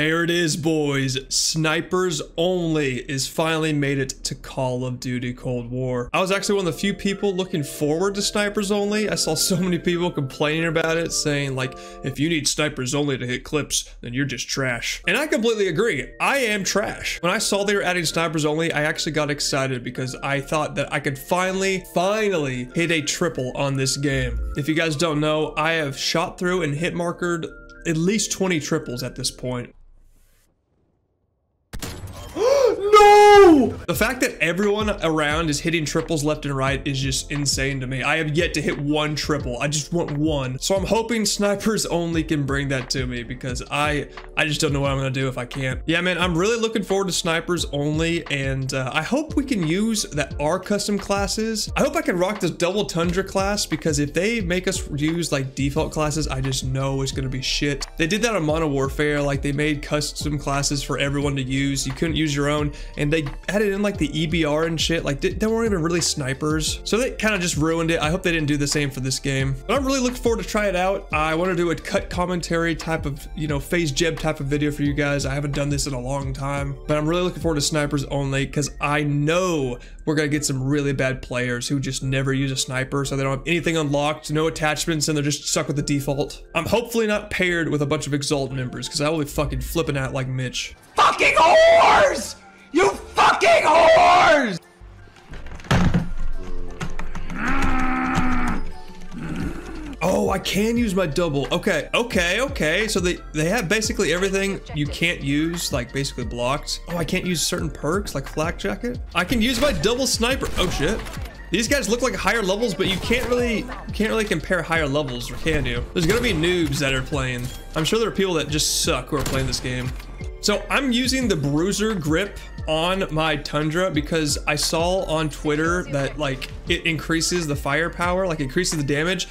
There it is, boys. Snipers Only is finally made it to Call of Duty Cold War. I was actually one of the few people looking forward to Snipers Only. I saw so many people complaining about it, saying like, if you need Snipers Only to hit clips, then you're just trash. And I completely agree. I am trash. When I saw they were adding Snipers Only, I actually got excited because I thought that I could finally hit a triple on this game. If you guys don't know, I have shot through and hit markered at least 20 triples at this point. No! The fact that everyone around is hitting triples left and right is just insane to me. I have yet to hit one triple. I just want one. So I'm hoping Snipers Only can bring that to me because I just don't know what I'm gonna do if I can't. Yeah, man, I'm really looking forward to Snipers Only, and I hope we can use our custom classes. I hope I can rock this Double Tundra class because if they make us use like default classes, I just know it's gonna be shit. They did that on Mono Warfare. Like, they made custom classes for everyone to use. You couldn't use your own, and they added in like the EBR and shit. Like, they weren't even really snipers, so they kind of just ruined it. I hope they didn't do the same for this game, but I'm really looking forward to try it out. I want to do a cut commentary type of, you know, phase jeb type of video for you guys. I haven't done this in a long time, but I'm really looking forward to Snipers Only because I know we're gonna get some really bad players who just never use a sniper, so they don't have anything unlocked, no attachments, and they're just stuck with the default. I'm hopefully not paired with a bunch of Exalt members because I will be fucking flipping out like Mitch. Fucking whores! You fucking whores! Oh, I can use my double. Okay. So they have basically everything you can't use, like basically blocked. Oh, I can't use certain perks like flak jacket. I can use my double sniper. Oh shit. These guys look like higher levels, but you can't really compare higher levels, or can you? There's gonna be noobs that are playing. I'm sure there are people that just suck who are playing this game. So I'm using the Bruiser grip on my Tundra because I saw on Twitter that like it increases the firepower, like increases the damage.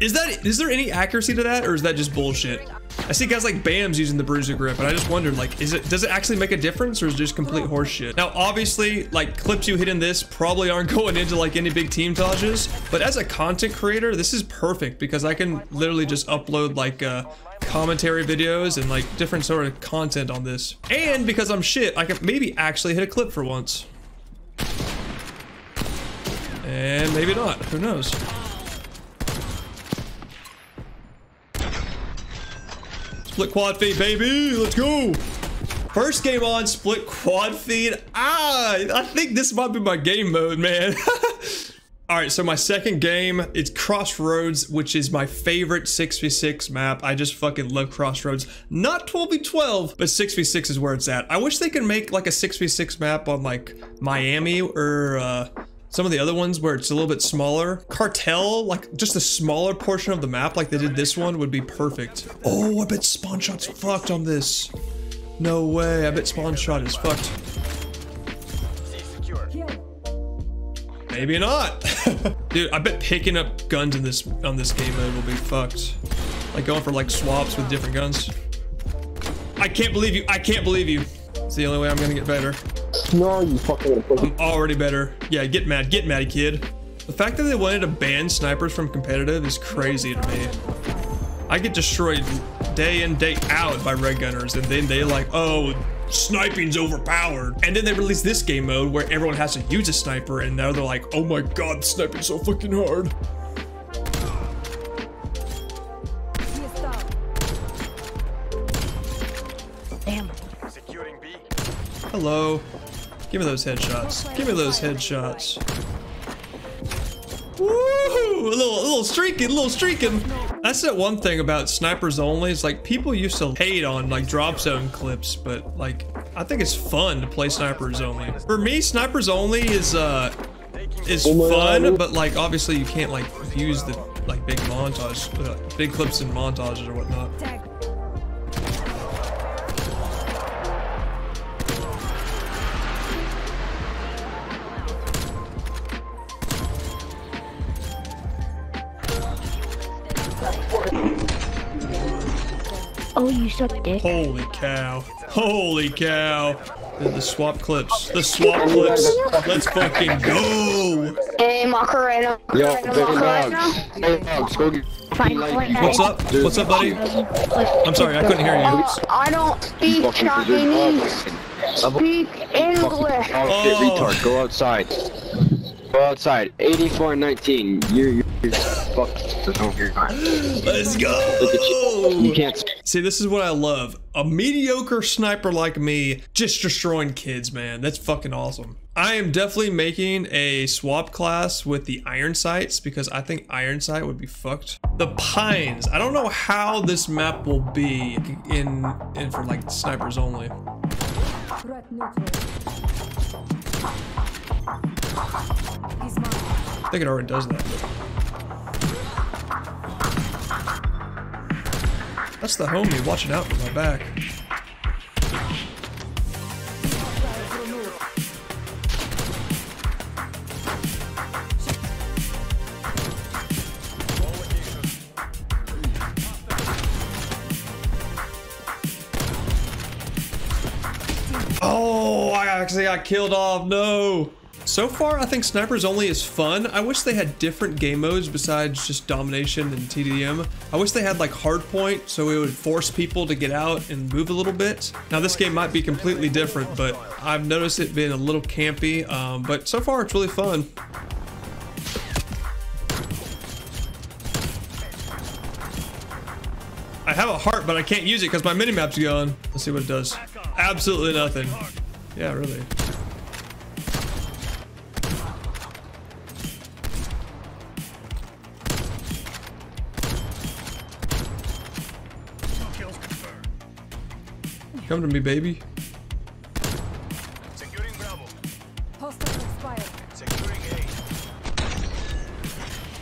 Is there any accuracy to that, or is that just bullshit? I see guys like Bams using the Bruiser grip, and I just wondered, like, does it actually make a difference, or is it just complete horseshit? Now, obviously, like, clips you hit in this probably aren't going into, like, any big team dodges, but as a content creator, this is perfect because I can literally just upload, like, commentary videos and, like, different sort of content on this. And because I'm shit, I can maybe actually hit a clip for once. And maybe not. Who knows? Split quad feed, baby. Let's go. First game on split quad feed. I think this might be my game mode, man. All right, so my second game, it's Crossroads, which is my favorite 6v6 map. I just fucking love Crossroads. Not 12v12, but 6v6 is where it's at. I wish they could make like a 6v6 map on like Miami or some of the other ones where it's a little bit smaller. Cartel, like just a smaller portion of the map like they did this one, would be perfect. Oh, I bet spawn shot's fucked on this. No way, I bet spawn shot is fucked. Maybe not. Dude, I bet picking up guns in this on this game mode will be fucked. Like going for like swaps with different guns. I can't believe you. It's the only way I'm gonna get better. No, you fucking. I'm already better. Yeah, get mad, kid. The fact that they wanted to ban snipers from competitive is crazy to me. I get destroyed day in, day out by red gunners, and then they like, oh, sniping's overpowered. And then they release this game mode where everyone has to use a sniper, and now they're like, oh my god, sniping's so fucking hard. Damn. Securing B. Hello. Give me those headshots. Give me those headshots. Woo! A little streaking. That's that one thing about Snipers Only is like people used to hate on like Drop Zone clips, but like I think it's fun to play Snipers Only. For me, Snipers Only is fun, but like obviously you can't like use the like big clips and montages or whatnot. Oh, you shut this. Holy cow. Holy cow. The swap clips. The swap clips. Let's fucking go. Hey, Macarena. Yo, baby dogs. Go get. What's up? What's up, buddy? I'm sorry, I couldn't hear you. I don't speak Chinese. Speak English. Oh, retard. Go outside. Go outside. 84 and 19. You're fucked. Let's go. Look at you. You can't. See, this is what I love. A mediocre sniper like me just destroying kids, man. That's fucking awesome. I am definitely making a swap class with the iron sights because I think iron sight would be fucked. The pines. I don't know how this map will be in for like snipers only. I think it already does that. That's the homie watching out for my back. Oh, I actually got killed off. No. So far, I think Snipers Only is fun. I wish they had different game modes besides just domination and TDM. I wish they had like hardpoint, so it would force people to get out and move a little bit. Now this game might be completely different, but I've noticed it being a little campy, but so far it's really fun. I have a heart, but I can't use it because my minimap's gone. Let's see what it does. Absolutely nothing. Yeah, really. Come to me, baby. Securing Bravo. Hostile expired. Securing A.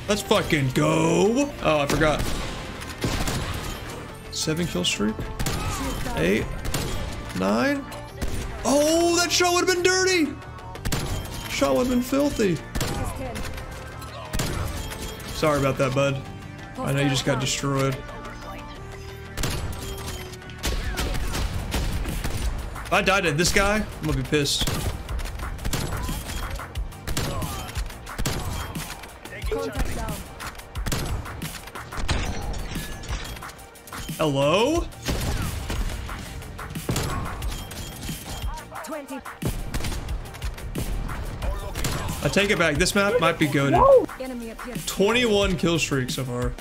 Let's fucking go. Oh, I forgot. 7 kill streak. 8. 9. Oh, that shot would have been dirty. Shot would have been filthy. Sorry about that, bud. I know you just got destroyed. If I died at this guy, I'm gonna be pissed. Hello? 20. I take it back. This map might be goated. 21 kill streak so far.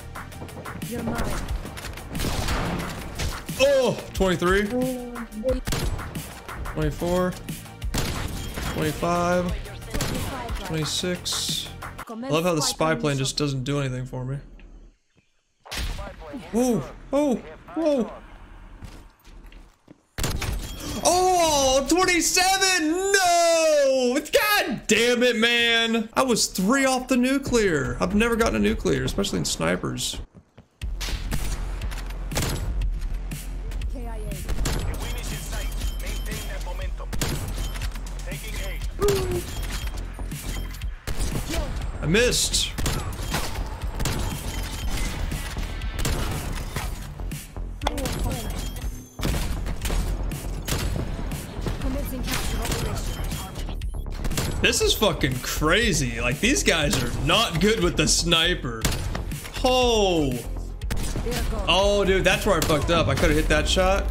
Oh, 23. 24, 25, 26. I love how the spy plane just doesn't do anything for me. Whoa, oh, whoa. Oh, 27, no! God damn it, man. I was 3 off the nuclear. I've never gotten a nuclear, especially in snipers. I missed. This is fucking crazy. Like, these guys are not good with the sniper. Oh. Oh, dude, that's where I fucked up. I could have hit that shot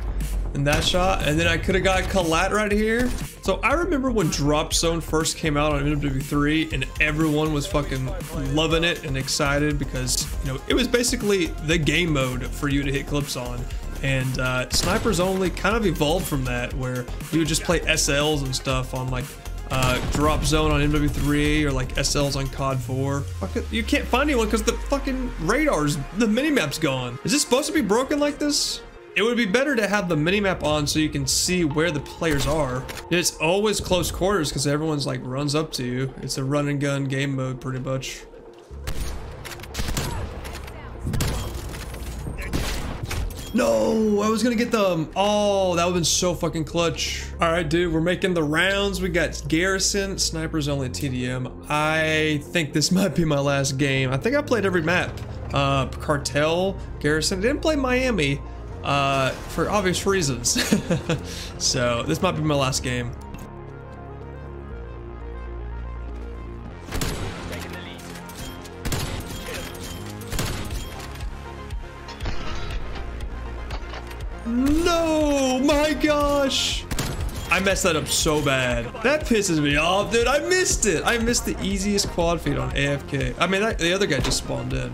and that shot, and then I could have got collat right here. So I remember when Drop Zone first came out on MW3 and everyone was fucking loving it and excited because, you know, it was basically the game mode for you to hit clips on. And Snipers Only kind of evolved from that, where you would just play SLs and stuff on like Drop Zone on MW3 or like SLs on COD4. Fuck it, you can't find anyone because the fucking radar's, the minimap's gone. Is this supposed to be broken like this? It would be better to have the minimap on so you can see where the players are. It's always close quarters because everyone's like runs up to you. It's a run and gun game mode pretty much. No, I was gonna get them. Oh, that would've been so fucking clutch. All right, dude, we're making the rounds. We got Garrison, Snipers Only, TDM. I think this might be my last game. I think I played every map. Cartel, Garrison, I didn't play Miami. for obvious reasons. So this might be my last game. No, my gosh. I messed that up so bad. That pisses me off, dude. I missed it. I missed the easiest quad feed on AFK. I mean, the other guy just spawned in.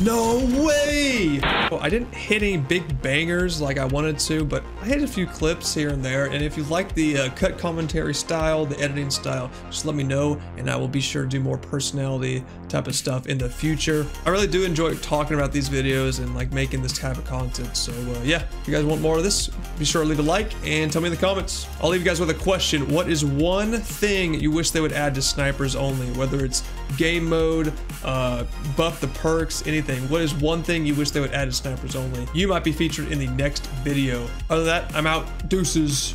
No way! Oh, I didn't hit any big bangers like I wanted to, but I hit a few clips here and there, and if you like the cut commentary style, the editing style, just let me know, and I will be sure to do more personality type of stuff in the future. I really do enjoy talking about these videos and like making this type of content, so yeah, if you guys want more of this, be sure to leave a like and tell me in the comments. I'll leave you guys with a question. What is one thing you wish they would add to Snipers Only, whether it's game mode, buff the perks, anything? What is one thing you wish they would add to Snipers Only? You might be featured in the next video. Other than that, I'm out. Deuces.